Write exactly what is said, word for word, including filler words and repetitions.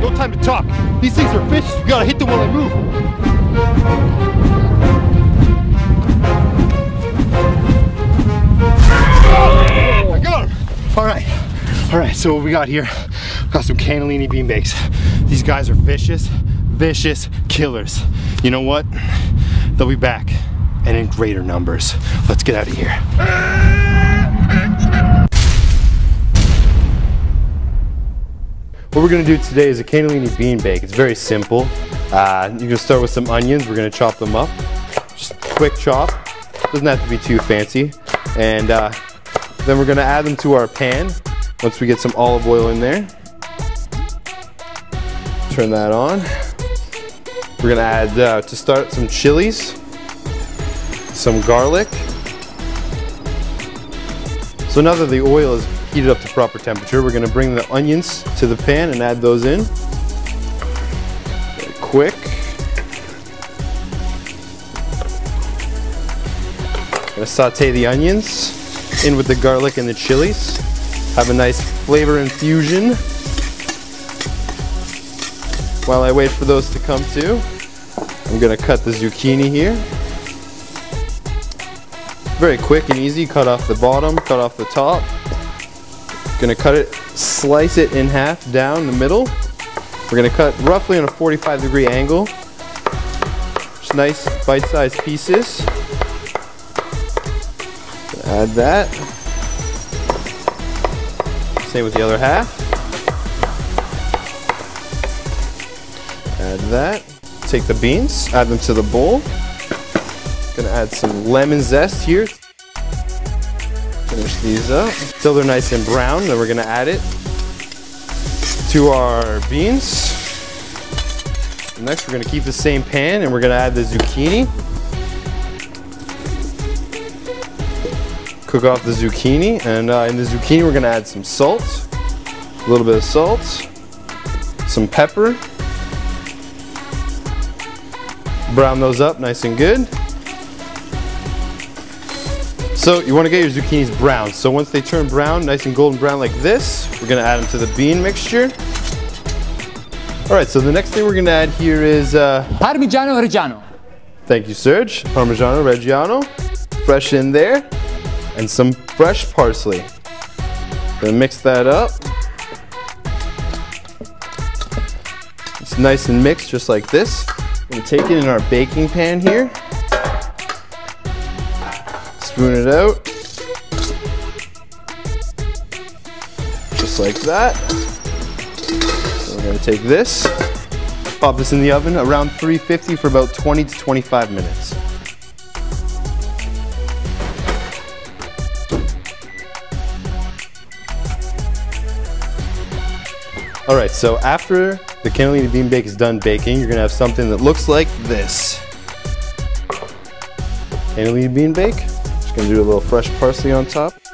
No time to talk. These things are fish. You gotta hit them while they move. Alright, alright, so what we got here, we got some cannellini bean bakes. These guys are vicious, vicious killers. You know what? They'll be back, and in greater numbers. Let's get out of here. What we're gonna do today is a cannellini bean bake. It's very simple. Uh, you're gonna start with some onions. We're gonna chop them up. Just a quick chop. Doesn't have to be too fancy. And uh, then we're gonna add them to our pan once we get some olive oil in there. Turn that on. We're gonna add, uh, to start, some chilies, some garlic. So now that the oil is heated up to proper temperature, we're gonna bring the onions to the pan and add those in. Very quick. Gonna saute the onions in with the garlic and the chilies. Have a nice flavor infusion while I wait for those to come to. I'm gonna cut the zucchini here. Very quick and easy. Cut off the bottom, cut off the top. Gonna cut it, slice it in half down the middle. We're gonna cut roughly on a forty-five degree angle. Just nice bite-sized pieces. Add that. Same with the other half. Add that. Take the beans, add them to the bowl. Gonna add some lemon zest here. Finish these up till they're nice and brown. Then we're gonna add it to our beans. Next, we're gonna keep the same pan and we're gonna add the zucchini. Cook off the zucchini, and uh, in the zucchini we're gonna add some salt, a little bit of salt, some pepper. Brown those up nice and good. So you wanna get your zucchinis brown. So once they turn brown, nice and golden brown like this, we're gonna add them to the bean mixture. All right, so the next thing we're gonna add here is uh, Parmigiano Reggiano. Thank you, Serge. Parmigiano Reggiano, fresh in there. And some fresh parsley. Gonna mix that up. It's nice and mixed just like this. We're gonna take it in our baking pan here. Spoon it out. Just like that. So we're gonna take this, pop this in the oven around three fifty for about twenty to twenty-five minutes. All right, so after the cannellini bean bake is done baking, you're gonna have something that looks like this. Cannellini bean bake, just gonna do a little fresh parsley on top.